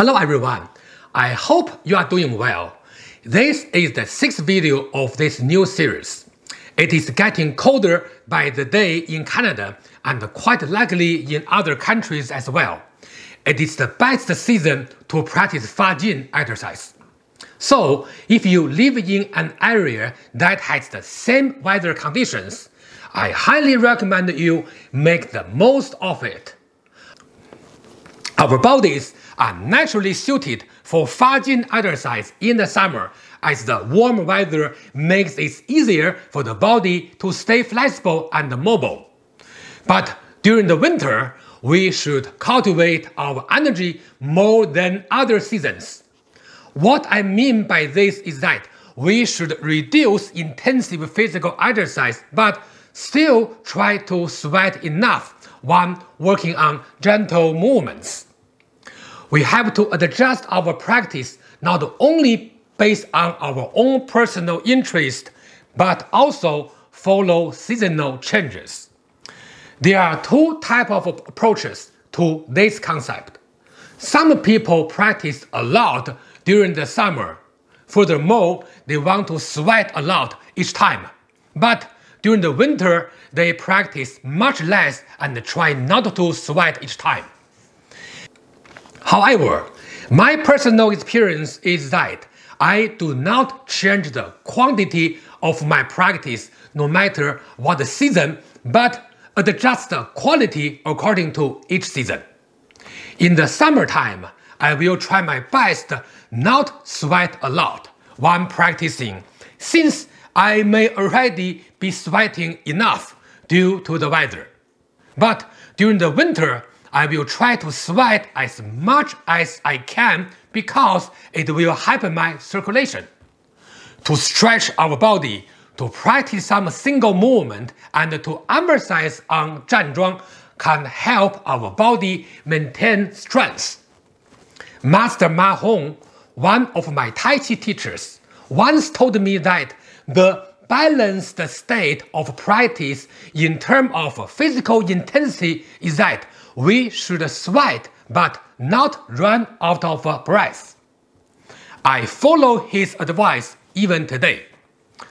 Hello everyone, I hope you are doing well. This is the 6th video of this new series. It is getting colder by the day in Canada and quite likely in other countries as well. It is the best season to practice Fajin exercise. So, if you live in an area that has the same weather conditions, I highly recommend you make the most of it. Our bodies are naturally suited for Fajin exercise in the summer, as the warm weather makes it easier for the body to stay flexible and mobile. But during the winter, we should cultivate our energy more than other seasons. What I mean by this is that we should reduce intensive physical exercise, but still try to sweat enough when working on gentle movements. We have to adjust our practice not only based on our own personal interest, but also follow seasonal changes. There are two types of approaches to this concept. Some people practice a lot during the summer. Furthermore, they want to sweat a lot each time. But during the winter, they practice much less and try not to sweat each time. However, my personal experience is that I do not change the quantity of my practice no matter what the season, but adjust the quality according to each season. In the summertime, I will try my best not sweat a lot when practicing, since I may already be sweating enough due to the weather. But during the winter, I will try to sweat as much as I can because it will help my circulation. To stretch our body, to practice some single movement, and to emphasize on Zhan Zhuang can help our body maintain strength. Master Ma Hong, one of my Tai Chi teachers, once told me that the balanced state of practice in terms of physical intensity is that we should sweat but not run out of breath. I follow his advice even today.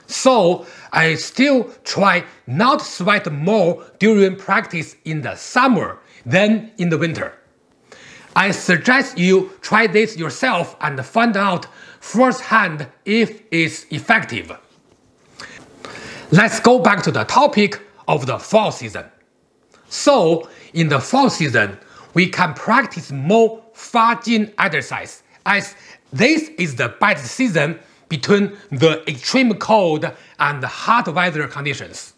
So I still try not to sweat more during practice in the summer than in the winter. I suggest you try this yourself and find out firsthand if it's effective. Let's go back to the topic of the fall season. So, in the fall season, we can practice more Fajin exercise, as this is the best season between the extreme cold and hot weather conditions.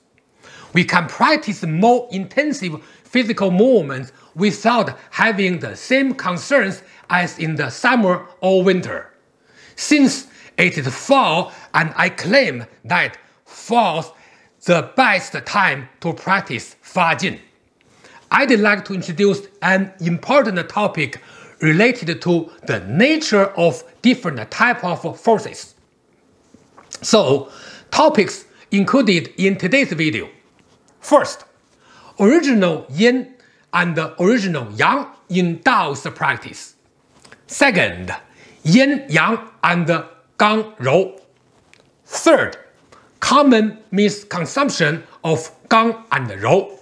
We can practice more intensive physical movements without having the same concerns as in the summer or winter. Since it is fall, and I claim that fall is the best time to practice Fajin, I'd like to introduce an important topic related to the nature of different types of forces. So, topics included in today's video. First, original Yin and original Yang in Daoist practice. Second, Yin Yang and Gang Rou. Third, common misconception of Gang and Rou.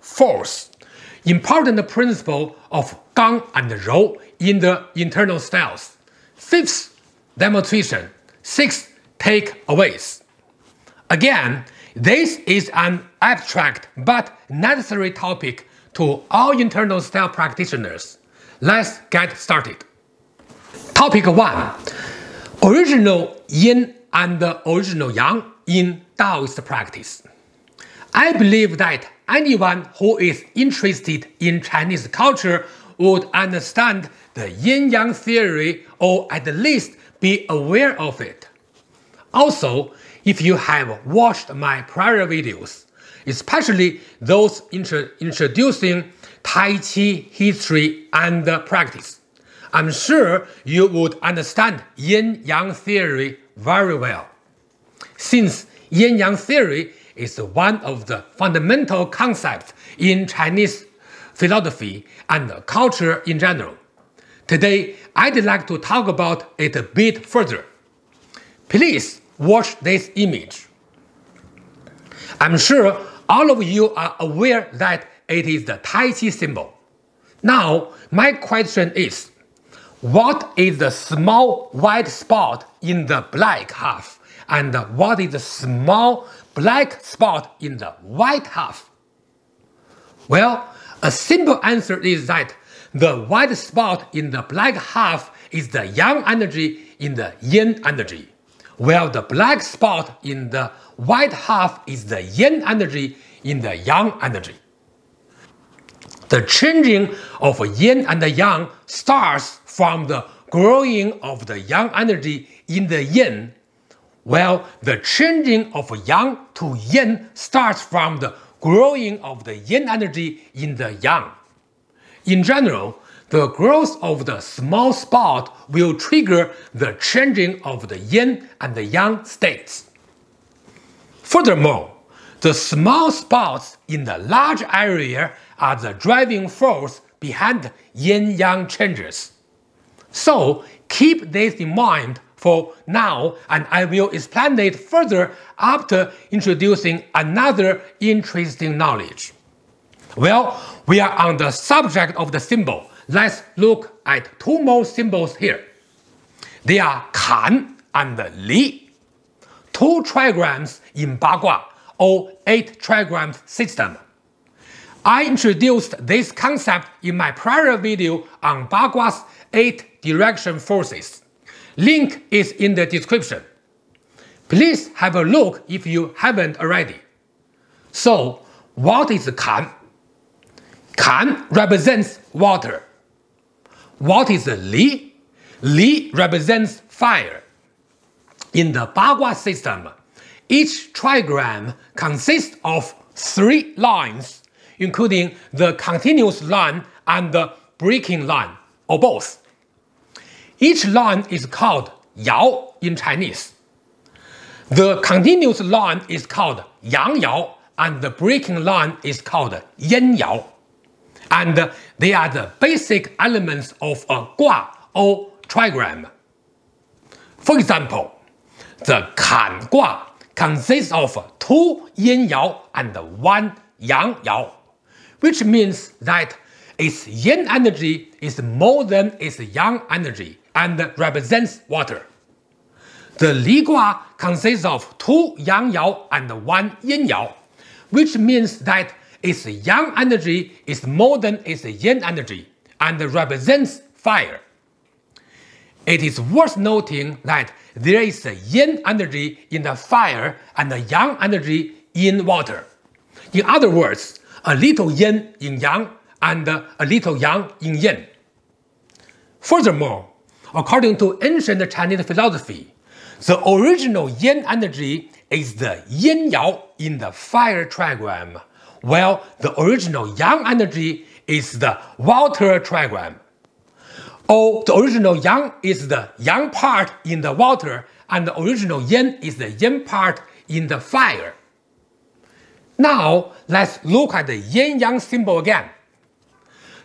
Fourth, important principle of Gang and Rou in the internal styles. Fifth, demonstration. Sixth, takeaways. Again, this is an abstract but necessary topic to all internal style practitioners. Let's get started. Topic 1. Original Yin and original Yang in Daoist practice. I believe that anyone who is interested in Chinese culture would understand the Yin Yang theory, or at least be aware of it. Also, if you have watched my prior videos, especially those introducing Tai Chi history and practice, I'm sure you would understand Yin Yang theory very well, since Yin Yang theory is one of the fundamental concepts in Chinese philosophy and culture in general. Today, I'd like to talk about it a bit further. Please watch this image. I'm sure all of you are aware that it is the Tai Chi symbol. Now, my question is, what is the small white spot in the black half? And what is the small black spot in the white half? Well, a simple answer is that the white spot in the black half is the yang energy in the yin energy, while the black spot in the white half is the yin energy in the yang energy. The changing of yin and yang starts from the growing of the yang energy in the yin, while the changing of yang to yin starts from the growing of the yin energy in the yang. In general, the growth of the small spot will trigger the changing of the yin and the yang states. Furthermore, the small spots in the large area are the driving force behind yin-yang changes. So keep this in mind for now, and I will explain it further after introducing another interesting knowledge. Well, we are on the subject of the symbol. Let's look at two more symbols here. They are Kan and Li, two trigrams in Bagua, or 8-trigram system. I introduced this concept in my prior video on Bagua's 8 direction forces. Link is in the description. Please have a look if you haven't already. So, what is Kan? Kan represents water. What is Li? Li represents fire. In the Bagua system, each trigram consists of 3 lines, including the continuous line and the breaking line, or both. Each line is called Yao in Chinese. The continuous line is called Yang Yao, and the breaking line is called Yin Yao. And they are the basic elements of a Gua or trigram. For example, the Kan Gua consists of 2 Yin Yao and 1 Yang Yao, which means that its yin energy is more than its yang energy and represents water. The Li Gua consists of 2 Yang Yao and 1 Yin Yao, which means that its yang energy is more than its yin energy and represents fire. It is worth noting that there is a yin energy in the fire and a yang energy in water. In other words, a little yin in yang and a little yang in yin. Furthermore, according to ancient Chinese philosophy, the original yin energy is the yin yao in the fire trigram, while the original yang energy is the water trigram. Or the original yang is the yang part in the water, and the original yin is the yin part in the fire. Now, let's look at the yin-yang symbol again.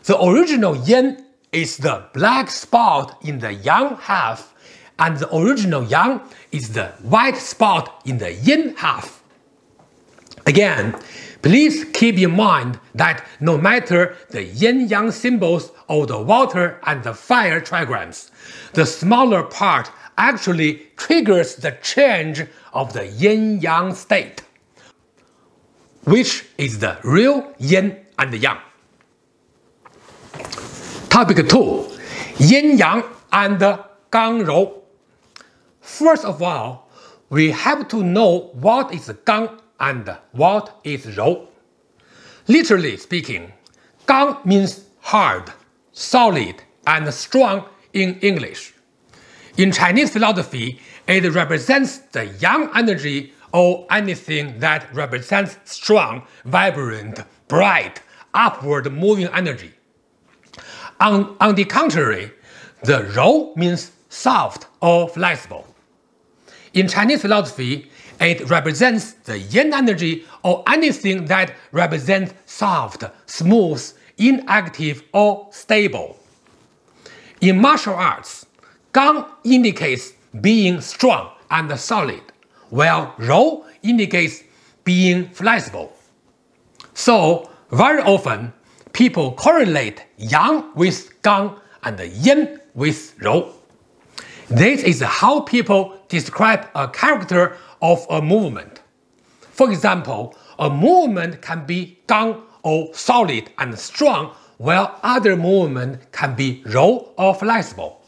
The original yin is the black spot in the yang half, and the original yang is the white spot in the yin half. Again, please keep in mind that no matter the yin-yang symbols or the water and the fire trigrams, the smaller part actually triggers the change of the yin-yang state, which is the real yin and yang. Topic 2. Yin-yang and Gang Rou. First of all, we have to know what is Gang and what is Rou. Literally speaking, Gang means hard, solid, and strong in English. In Chinese philosophy, it represents the yang energy or anything that represents strong, vibrant, bright, upward-moving energy. On the contrary, the Rou means soft or flexible. In Chinese philosophy, it represents the yin energy or anything that represents soft, smooth, inactive, or stable. In martial arts, Gang indicates being strong and solid, while Rou indicates being flexible. So, very often, people correlate Yang with Gang and Yin with Rou. This is how people describe a character of a movement. For example, a movement can be Gang or solid and strong, while other movement can be Rou or flexible.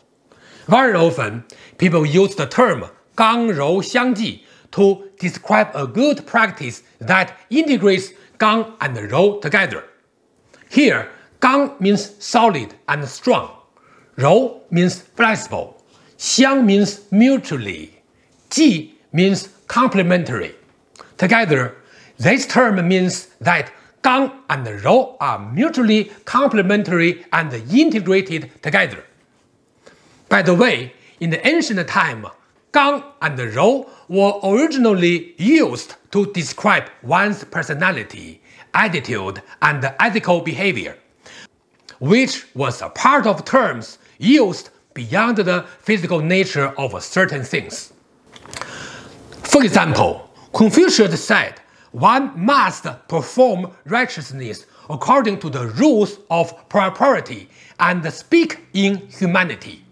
Very often, people use the term Gang Rou Xiang Ji to describe a good practice that integrates Gang and Rou together. Here, Gang means solid and strong, Rou means flexible, Xiang means mutually, Ji means complementary. Together, this term means that Gang and Rou are mutually complementary and integrated together. By the way, in the ancient time, Gang and Rou were originally used to describe one's personality, attitude, and ethical behavior, which was a part of terms used beyond the physical nature of certain things. For example, Confucius said, "One must perform righteousness according to the rules of propriety and speak in humanity,"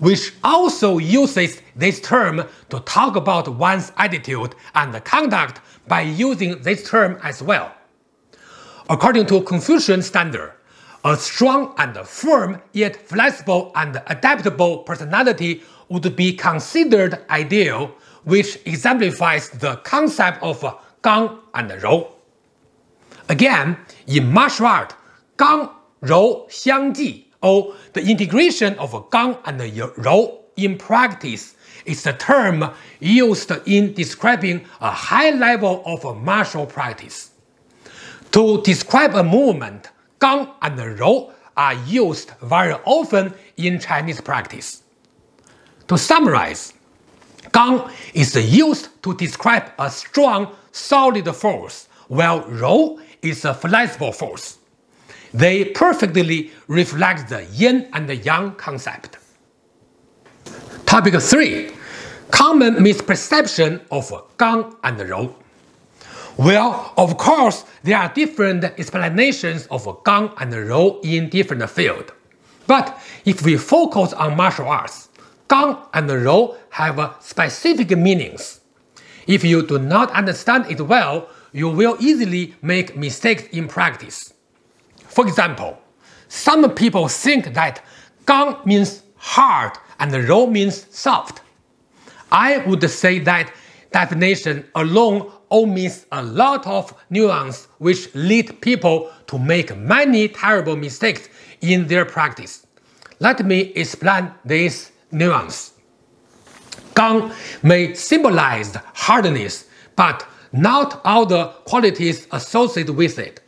which also uses this term to talk about one's attitude and conduct by using this term as well. According to Confucian standard, a strong and firm yet flexible and adaptable personality would be considered ideal, which exemplifies the concept of Gang and Rou. Again, in martial art, Gang Rou Xiang Ji, or the integration of Gang and Rou in practice, is the term used in describing a high level of martial practice. To describe a movement, Gang and Rou are used very often in Chinese practice. To summarize, Gang is used to describe a strong, solid force, while Rou is a flexible force. They perfectly reflect the Yin and the Yang concept. Topic 3. Common misperception of Gang and Rou. Well, of course, there are different explanations of Gang and Rou in different fields. But if we focus on martial arts, Gang and Rou have specific meanings. If you do not understand it well, you will easily make mistakes in practice. For example, some people think that Gang means hard and Rou means soft. I would say that definition alone omits a lot of nuance which lead people to make many terrible mistakes in their practice. Let me explain this nuance. Gang may symbolize hardness, but not all the qualities associated with it.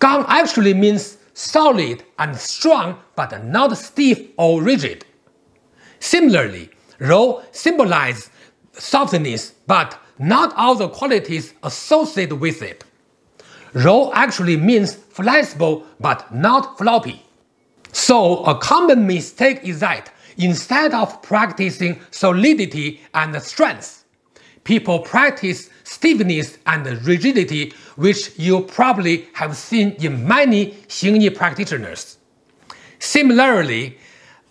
Gang actually means solid and strong, but not stiff or rigid. Similarly, Rou symbolizes softness, but not all the qualities associated with it. Rou actually means flexible, but not floppy. So, a common mistake is that instead of practicing solidity and strength, people practice stiffness and rigidity, which you probably have seen in many Xing Yi practitioners. Similarly,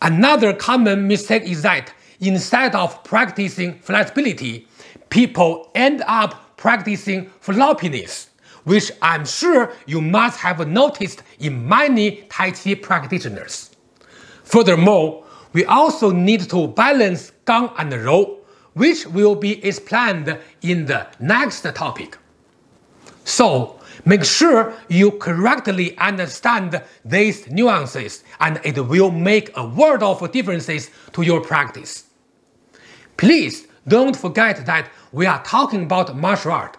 another common mistake is that instead of practicing flexibility, people end up practicing floppiness, which I'm sure you must have noticed in many Tai Chi practitioners. Furthermore, we also need to balance Gang and Rou, which will be explained in the next topic. So, make sure you correctly understand these nuances, and it will make a world of differences to your practice. Please don't forget that we are talking about martial art.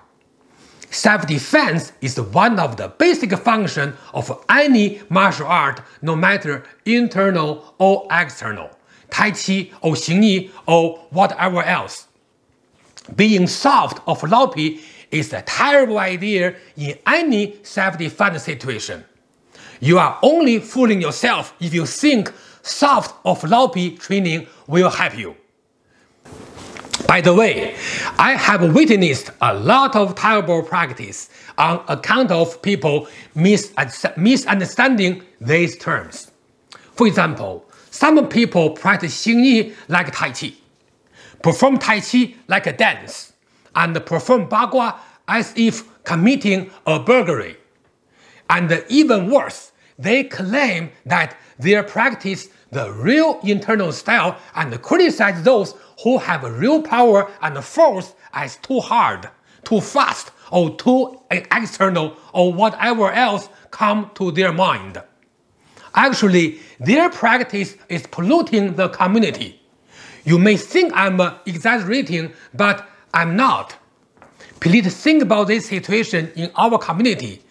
Self-defense is one of the basic functions of any martial art, no matter internal or external, Tai Chi or Xing Yi or whatever else. Being soft or floppy is a terrible idea in any self-defense situation. You are only fooling yourself if you think soft or floppy training will help you. By the way, I have witnessed a lot of terrible practice on account of people misunderstanding these terms. For example, some people practice Xing Yi like Tai Chi, perform Tai Chi like a dance, and perform Bagua as if committing a burglary. And even worse, they claim that they practice the real internal style and criticize those who have real power and force as too hard, too fast, or too external, or whatever else comes to their mind. Actually, their practice is polluting the community. You may think I'm exaggerating, but I'm not. Please think about this situation in our community.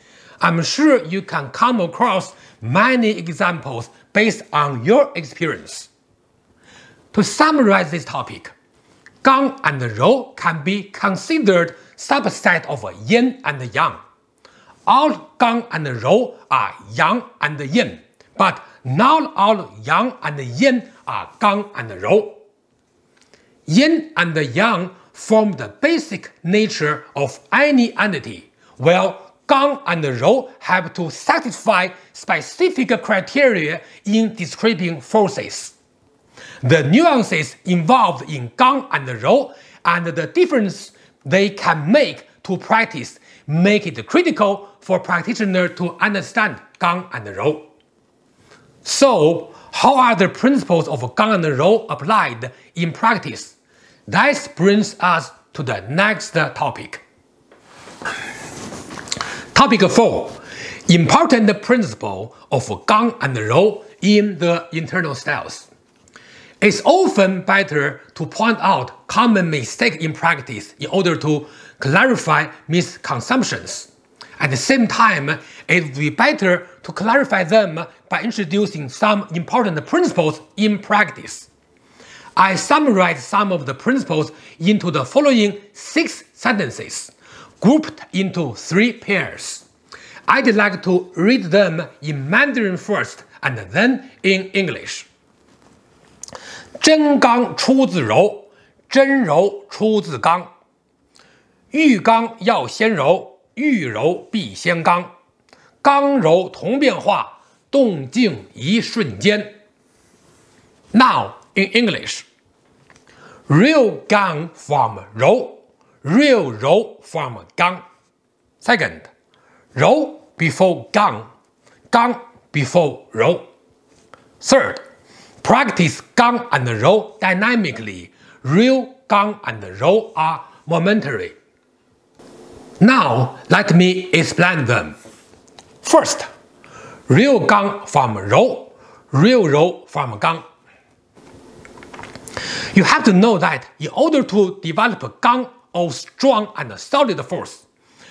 I'm sure you can come across many examples based on your experience. To summarize this topic, Gang and Rou can be considered subset of Yin and Yang. All Gang and Rou are Yang and Yin, but not all Yang and Yin are Gang and Rou. Yin and Yang form the basic nature of any entity, while Gang and Rou have to satisfy specific criteria in describing forces. The nuances involved in Gang and Rou and the difference they can make to practice make it critical for practitioners to understand Gang and Rou. So, how are the principles of Gang and Rou applied in practice? That brings us to the next topic. Topic 4. Important principle of Gang and Rou in the internal styles. It's often better to point out common mistakes in practice in order to clarify misconceptions. At the same time, it would be better to clarify them by introducing some important principles in practice. I summarize some of the principles into the following 6 sentences, grouped into 3 pairs. I'd like to read them in Mandarin first and then in English. 真刚出自柔，真柔出自刚。遇刚要先柔，遇柔必先刚。刚柔同变化，动静一瞬间。Now in English, real gang from Rou. Real Rou from Gang. Second, Rou before Gang, Gang before Rou. Third, practice Gang and Rou dynamically. Real Gang and Rou are momentary. Now, let me explain them. First, real Gang from Rou, real Rou from Gang. You have to know that in order to develop Gang or strong and solid force,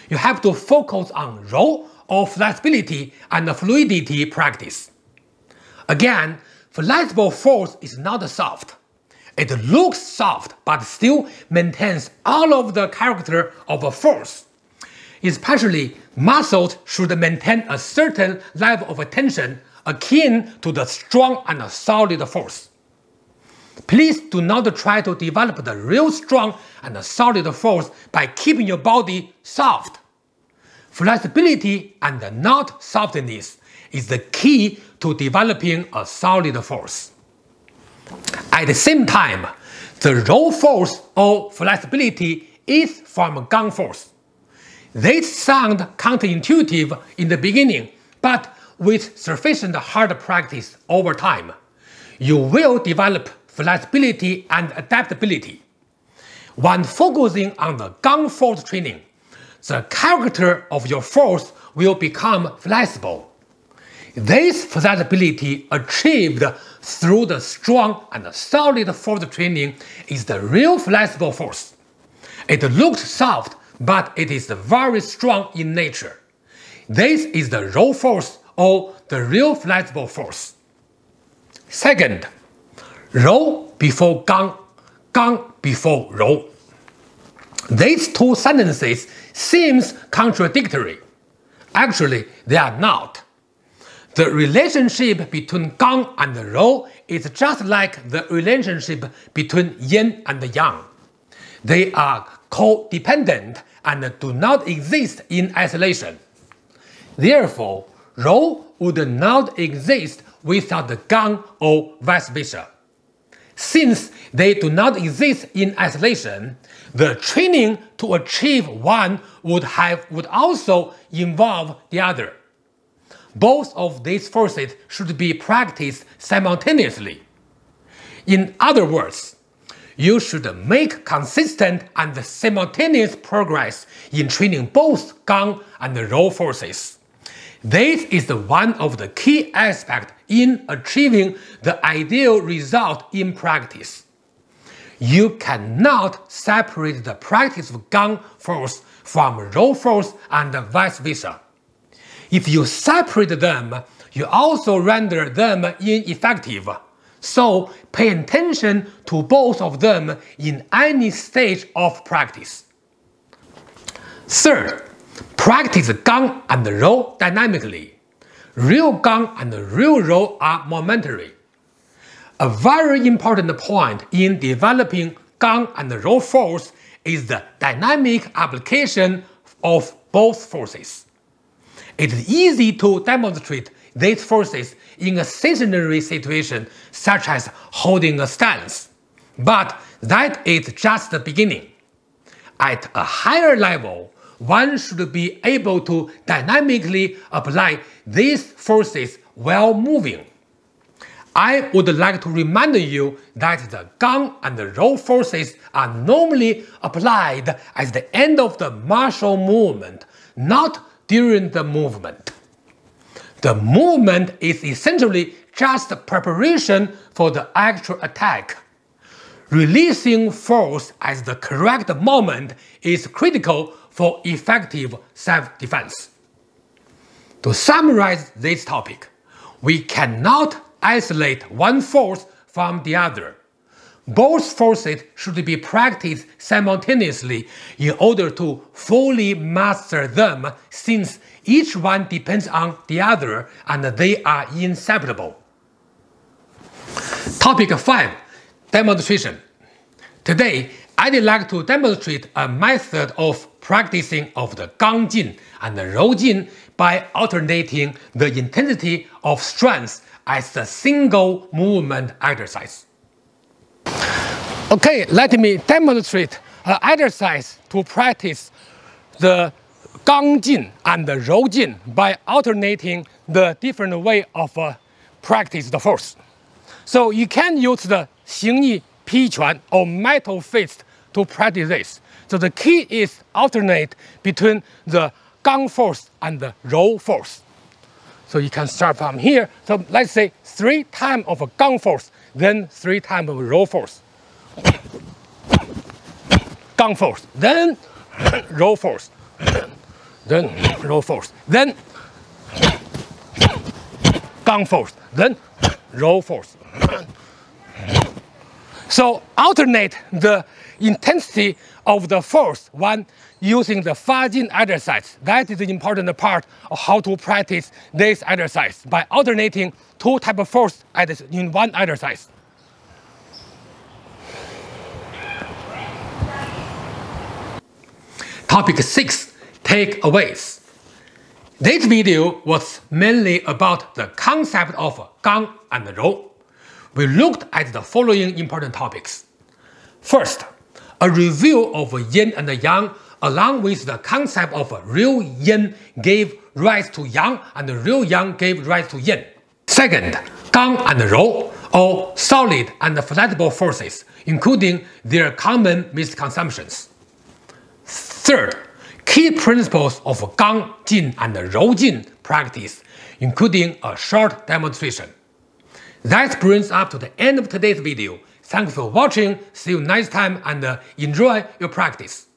you have to focus on Rou or flexibility and fluidity practice. Again, flexible force is not soft. It looks soft but still maintains all of the character of a force. Especially, muscles should maintain a certain level of tension akin to the strong and solid force. Please do not try to develop the real strong and solid force by keeping your body soft. Flexibility and not softness is the key to developing a solid force. At the same time, the Rou force or flexibility is from Gang force. This sounds counterintuitive in the beginning, but with sufficient hard practice over time, you will develop flexibility and adaptability. When focusing on the Gang force training, the character of your force will become flexible. This flexibility achieved through the strong and solid force training is the real flexible force. It looks soft, but it is very strong in nature. This is the Rou force or the real flexible force. Second, Rou before Gang, Gang before Rou. These two sentences seem contradictory. Actually, they are not. The relationship between Gang and Rou is just like the relationship between Yin and Yang. They are codependent and do not exist in isolation. Therefore, Rou would not exist without the Gang or vice versa. Since they do not exist in isolation, the training to achieve one would also involve the other. Both of these forces should be practiced simultaneously. In other words, you should make consistent and simultaneous progress in training both Gang and Rou forces. This is one of the key aspects in achieving the ideal result in practice. You cannot separate the practice of Gang force from Rou force and vice versa. If you separate them, you also render them ineffective. So pay attention to both of them in any stage of practice. Third, practice Gang and Rou dynamically. Real Gang and real Rou are momentary. A very important point in developing Gang and Rou force is the dynamic application of both forces. It is easy to demonstrate these forces in a stationary situation, such as holding a stance. But that is just the beginning. At a higher level, one should be able to dynamically apply these forces while moving. I would like to remind you that the Gang and the Rou forces are normally applied at the end of the martial movement, not during the movement. The movement is essentially just preparation for the actual attack. Releasing force at the correct moment is critical for effective self-defense. To summarize this topic, we cannot isolate one force from the other. Both forces should be practiced simultaneously in order to fully master them, since each one depends on the other and they are inseparable. Topic 5. Demonstration. Today, I'd like to demonstrate a method of practicing of the Gang Jin and the Rou Jin by alternating the intensity of strength as a single movement exercise. Okay, let me demonstrate an exercise to practice the Gang Jin and the Rou Jin by alternating the different way of practice the force. So you can use the Xing Yi Pi Quan or metal fist to practice this. So the key is alternate between the Gang force and the Rou force. So you can start from here. So let's say 3 times of a Gang force, then 3 times of a Rou force. Gang force, then Rou force, then Rou force, then Gang force, then Rou force. So alternate the intensity of the force when using the Fajin exercise. That is the important part of how to practice this exercise by alternating 2 types of force in one exercise. Topic 6. Takeaways. This video was mainly about the concept of Gang and Rou. We looked at the following important topics. First, a review of Yin and Yang along with the concept of real Yin gave rise to Yang and real Yang gave rise to Yin. Second, Gang and Rou are solid and flexible forces, including their common misconceptions. Third, key principles of Gang Jin and Rou Jin practice, including a short demonstration. That brings up to the end of today's video. Thanks for watching, see you next time and enjoy your practice.